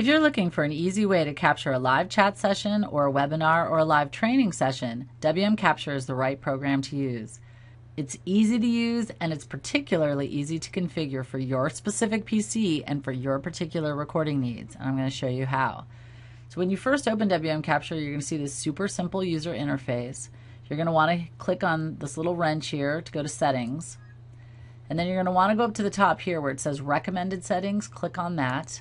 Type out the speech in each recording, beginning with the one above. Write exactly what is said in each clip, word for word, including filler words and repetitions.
If you're looking for an easy way to capture a live chat session or a webinar or a live training session, W M Capture is the right program to use. It's easy to use, and it's particularly easy to configure for your specific P C and for your particular recording needs. And I'm going to show you how. So when you first open W M Capture, you're going to see this super simple user interface. You're going to want to click on this little wrench here to go to Settings. And then you're going to want to go up to the top here where it says Recommended Settings. Click on that.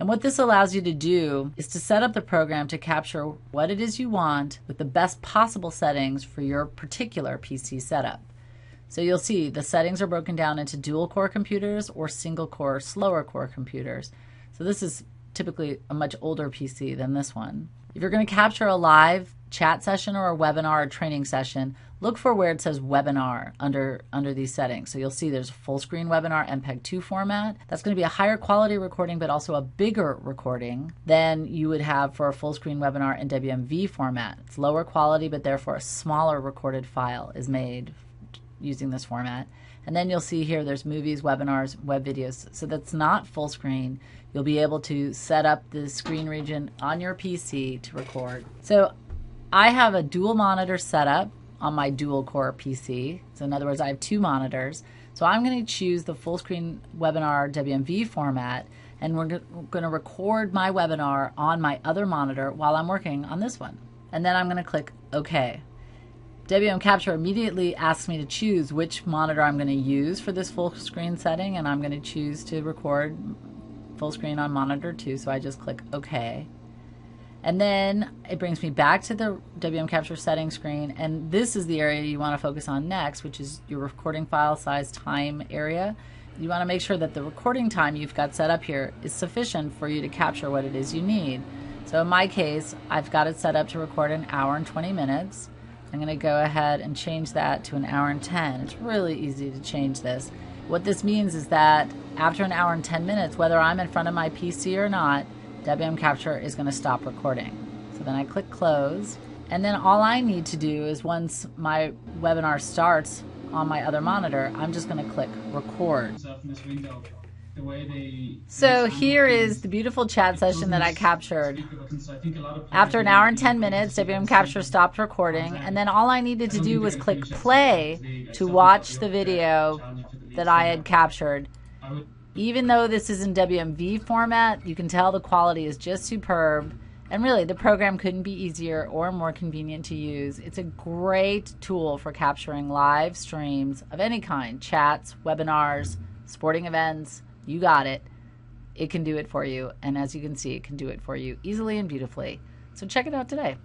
And what this allows you to do is to set up the program to capture what it is you want with the best possible settings for your particular P C setup. So you'll see the settings are broken down into dual core computers or single core, slower core computers. So this is typically a much older P C than this one. If you're going to capture a live chat session or a webinar or training session, look for where it says webinar under, under these settings. So you'll see there's a full screen webinar M P E G two format. That's going to be a higher quality recording, but also a bigger recording than you would have for a full screen webinar in W M V format. It's lower quality, but therefore a smaller recorded file is made using this format. And then you'll see here there's movies, webinars, web videos. So that's not full screen. You'll be able to set up the screen region on your P C to record. So I have a dual monitor setup on my dual core P C. So in other words, I have two monitors. So I'm going to choose the full screen webinar W M V format, and we're going to record my webinar on my other monitor while I'm working on this one. And then I'm going to click OK. W M Capture immediately asks me to choose which monitor I'm going to use for this full screen setting, and I'm going to choose to record full screen on monitor two, so I just click OK. And then it brings me back to the W M Capture settings screen, and this is the area you want to focus on next, which is your recording file size time area. You want to make sure that the recording time you've got set up here is sufficient for you to capture what it is you need. So in my case, I've got it set up to record an hour and twenty minutes. I'm going to go ahead and change that to an hour and ten. It's really easy to change this. What this means is that after an hour and ten minutes, whether I'm in front of my P C or not, W M Capture is going to stop recording. So then I click Close. And then all I need to do is once my webinar starts on my other monitor, I'm just going to click Record. The way they so here is the beautiful chat session that I captured. So I After an hour and ten minutes, W M Capture stopped recording, and then all I needed to do was click play to watch the video that I had captured. Even though this is in W M V format, you can tell the quality is just superb, and really the program couldn't be easier or more convenient to use. It's a great tool for capturing live streams of any kind, chats, webinars, sporting events. You got it. It can do it for you. And as you can see, it can do it for you easily and beautifully. So check it out today.